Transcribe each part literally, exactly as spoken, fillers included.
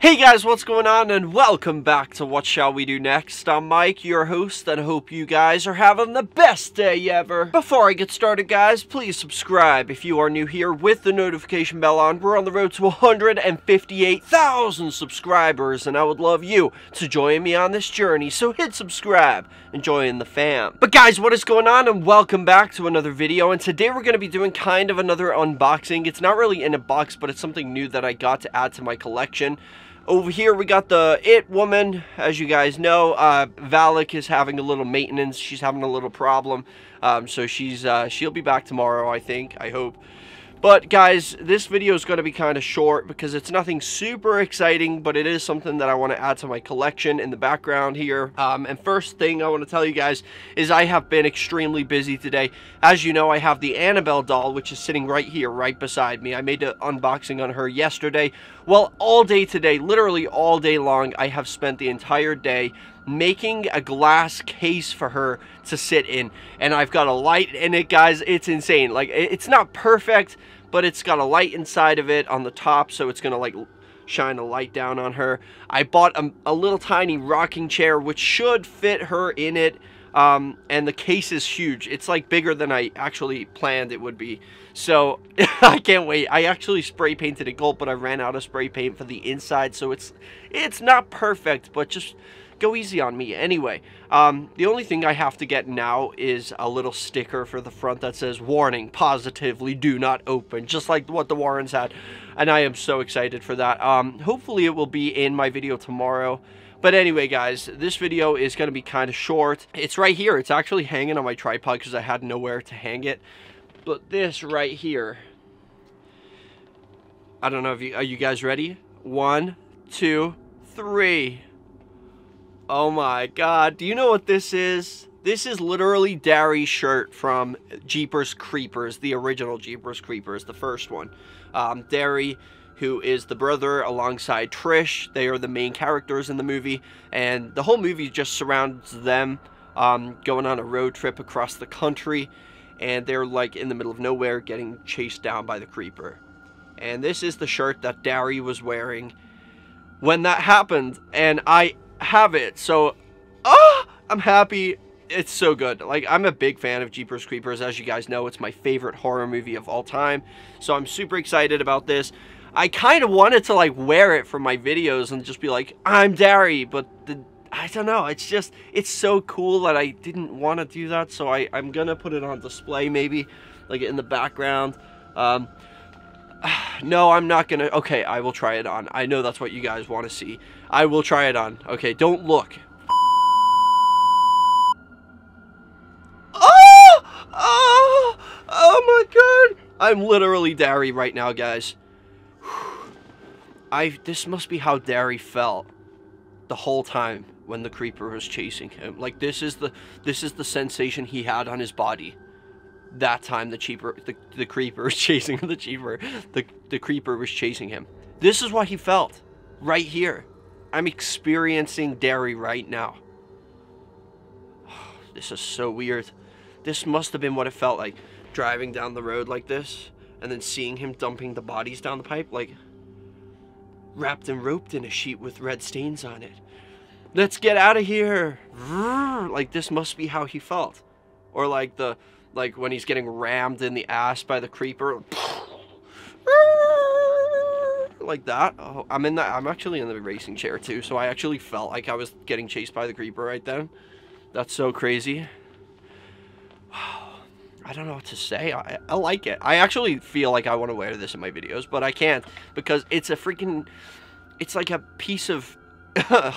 Hey guys, what's going on and welcome back to What Shall We Do Next. I'm Mike, your host, and I hope you guys are having the best day ever. Before I get started guys, please subscribe if you are new here with the notification bell on. We're on the road to one hundred fifty-eight thousand subscribers and I would love you to join me on this journey, so hit subscribe and join the fam. But guys, what is going on and welcome back to another video, and today we're going to be doing kind of another unboxing. It's not really in a box, but it's something new that I got to add to my collection. Over here, we got the It woman. As you guys know, uh, Valak is having a little maintenance. She's having a little problem. Um, so she's uh, she'll be back tomorrow, I think. I hope. But, guys, this video is going to be kind of short because it's nothing super exciting, but it is something that I want to add to my collection in the background here. Um, and first thing I want to tell you guys is I have been extremely busy today. As you know, I have the Annabelle doll, which is sitting right here, right beside me. I made an unboxing on her yesterday. Well, all day today, literally all day long, I have spent the entire day making a glass case for her to sit in, and I've got a light in it, guys. It's insane. Like, it's not perfect, but it's got a light inside of it on the top, so it's gonna like shine a light down on her. I bought a, a little tiny rocking chair which should fit her in it, um and the case is huge. It's like bigger than I actually planned it would be, so I can't wait. I actually spray painted it gold, but I ran out of spray paint for the inside, so it's it's not perfect, but just go easy on me. Anyway, um, the only thing I have to get now is a little sticker for the front that says, warning, positively do not open, just like what the Warrens had, and I am so excited for that. Um, hopefully it will be in my video tomorrow. But anyway, guys, this video is going to be kind of short. It's right here. It's actually hanging on my tripod because I had nowhere to hang it. But this right here, I don't know if you, are you guys ready? One, two, three. Oh my god, do you know what this is? This is literally Darry's shirt from Jeepers Creepers, the original Jeepers Creepers, the first one. Um, Darry, who is the brother alongside Trish, they are the main characters in the movie, and the whole movie just surrounds them um, going on a road trip across the country, and they're like in the middle of nowhere getting chased down by the Creeper. And this is the shirt that Darry was wearing when that happened, and I have it, so oh, I'm happy. It's so good. Like, I'm a big fan of Jeepers Creepers. As you guys know, it's my favorite horror movie of all time, so I'm super excited about this. I kind of wanted to like wear it for my videos and just be like, I'm Darry, but the, I don't know, it's just, it's so cool that I didn't want to do that, so I, I'm gonna put it on display, maybe like in the background. um No, I'm not gonna. Okay, I will try it on. I know that's what you guys want to see. I will try it on. Okay, don't look. Oh! Oh! Oh my god! I'm literally Darry right now, guys. I. This must be how Darry felt the whole time when the Creeper was chasing him. Like, this is the this is the sensation he had on his body. That time the cheaper the, the creeper was chasing the cheaper the the creeper was chasing him. This is what he felt right here. I'm experiencing Darry right now. Oh, this is so weird. This must have been what it felt like driving down the road like this and then seeing him dumping the bodies down the pipe, like wrapped and roped in a sheet with red stains on it. Let's get out of here. Like, this must be how he felt. Or like the Like when he's getting rammed in the ass by the Creeper, like that. Oh, I'm in the. I'm actually in the racing chair too, so I actually felt like I was getting chased by the Creeper right then. That's so crazy. I don't know what to say. I, I like it. I actually feel like I want to wear this in my videos, but I can't because it's a freaking. It's like a piece of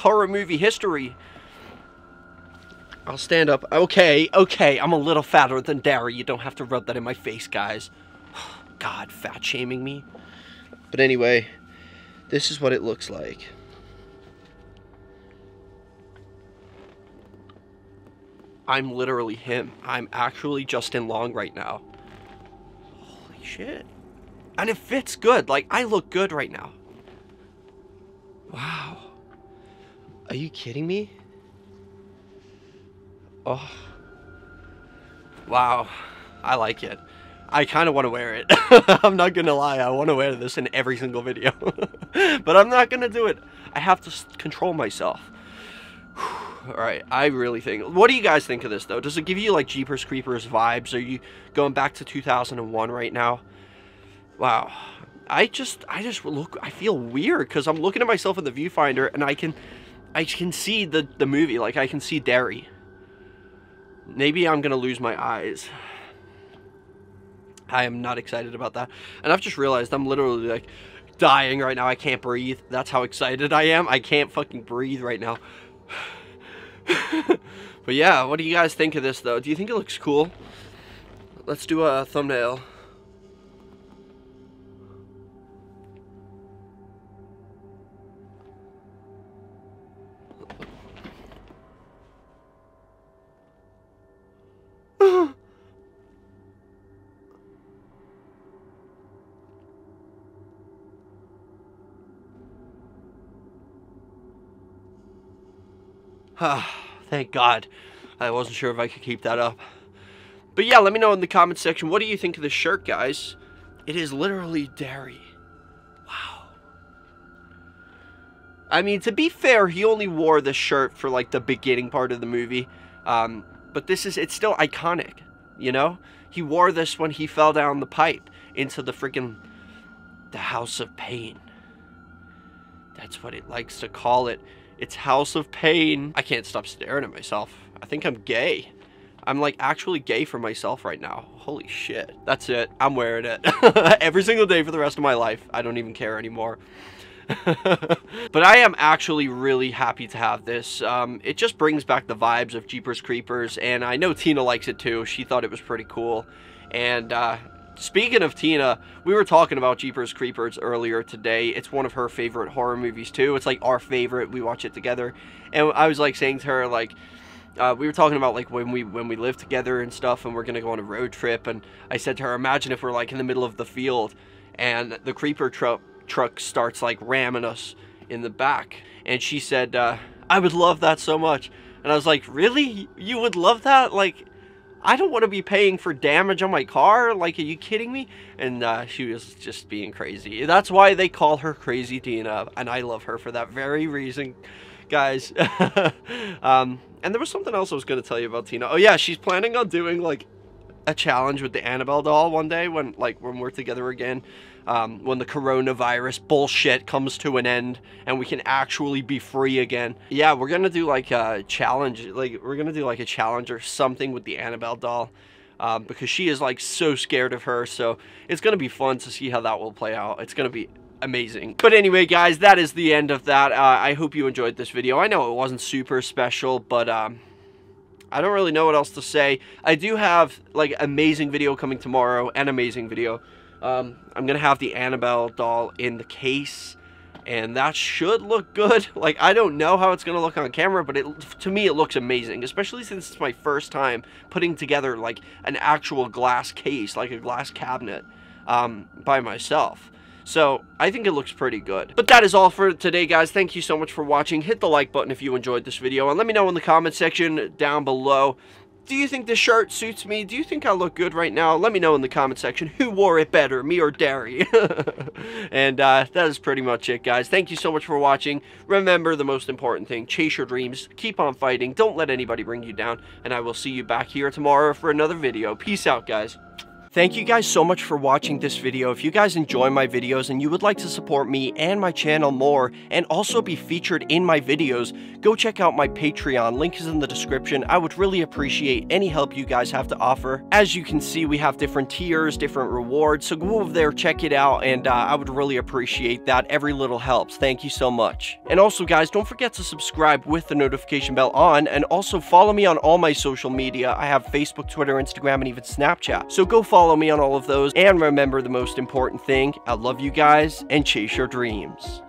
horror movie history. I'll stand up. Okay, okay, I'm a little fatter than Darry. You don't have to rub that in my face, guys. God, fat shaming me. But anyway, this is what it looks like. I'm literally him. I'm actually Justin Long right now. Holy shit. And it fits good. Like, I look good right now. Wow. Are you kidding me? Oh wow, I like it. I kind of want to wear it. I'm not going to lie. I want to wear this in every single video. But I'm not going to do it. I have to control myself. Alright, I really think... What do you guys think of this, though? Does it give you, like, Jeepers Creepers vibes? Are you going back to two thousand one right now? Wow. I just... I just look... I feel weird because I'm looking at myself in the viewfinder and I can... I can see the, the movie. Like, I can see Darry. Maybe I'm going to lose my eyes. I am not excited about that. And I've just realized I'm literally, like, dying right now. I can't breathe. That's how excited I am. I can't fucking breathe right now. But yeah, what do you guys think of this, though? Do you think it looks cool? Let's do a thumbnail. Thank God. I wasn't sure if I could keep that up. But yeah, let me know in the comment section. What do you think of this shirt, guys? It is literally Darry. Wow. I mean, to be fair, he only wore this shirt for, like, the beginning part of the movie. Um, but this is, it's still iconic, you know? He wore this when he fell down the pipe into the freaking, the House of Pain. That's what it likes to call it. It's House of Pain. I can't stop staring at myself. I think I'm gay. I'm like actually gay for myself right now. Holy shit. That's it. I'm wearing it every single day for the rest of my life. I don't even care anymore. But I am actually really happy to have this. Um, it just brings back the vibes of Jeepers Creepers. And I know Tina likes it too. She thought it was pretty cool. And uh, speaking of Tina, we were talking about Jeepers Creepers earlier today. It's one of her favorite horror movies, too. It's, like, our favorite. We watch it together. And I was, like, saying to her, like, uh, we were talking about, like, when we when we live together and stuff, and we're going to go on a road trip. And I said to her, imagine if we're, like, in the middle of the field, and the creeper tru truck starts, like, ramming us in the back. And she said, uh, I would love that so much. And I was like, really? You would love that? Like... I don't want to be paying for damage on my car. Like, are you kidding me? And uh, she was just being crazy. That's why they call her Crazy Tina. And I love her for that very reason, guys. um, and there was something else I was going to tell you about Tina. Oh, yeah, she's planning on doing, like, a challenge with the Annabelle doll one day when, like, when we're together again. Um, when the coronavirus bullshit comes to an end and we can actually be free again. Yeah, we're gonna do like a challenge, like we're gonna do like a challenge or something with the Annabelle doll, um, because she is like so scared of her. So it's gonna be fun to see how that will play out. It's gonna be amazing. But anyway, guys, that is the end of that. Uh, I hope you enjoyed this video. I know it wasn't super special, but um, I don't really know what else to say. I do have like amazing video coming tomorrow, an amazing video. Um, I'm going to have the Annabelle doll in the case, and that should look good. Like, I don't know how it's going to look on camera, but it, to me, it looks amazing, especially since it's my first time putting together, like, an actual glass case, like a glass cabinet, um, by myself. So, I think it looks pretty good. But that is all for today, guys. Thank you so much for watching. Hit the like button if you enjoyed this video, and let me know in the comment section down below. Do you think this shirt suits me? Do you think I look good right now? Let me know in the comment section who wore it better, me or Darry. And uh, that is pretty much it, guys. Thank you so much for watching. Remember the most important thing. Chase your dreams. Keep on fighting. Don't let anybody bring you down. And I will see you back here tomorrow for another video. Peace out, guys. Thank you guys so much for watching this video. If you guys enjoy my videos and you would like to support me and my channel more and also be featured in my videos, go check out my Patreon. Link is in the description. I would really appreciate any help you guys have to offer. As you can see, we have different tiers, different rewards. So go over there, check it out, and uh, I would really appreciate that. Every little helps. Thank you so much. And also, guys, don't forget to subscribe with the notification bell on, and also follow me on all my social media. I have Facebook, Twitter, Instagram, and even Snapchat. So go follow Follow me on all of those, and remember the most important thing. I love you guys, and chase your dreams.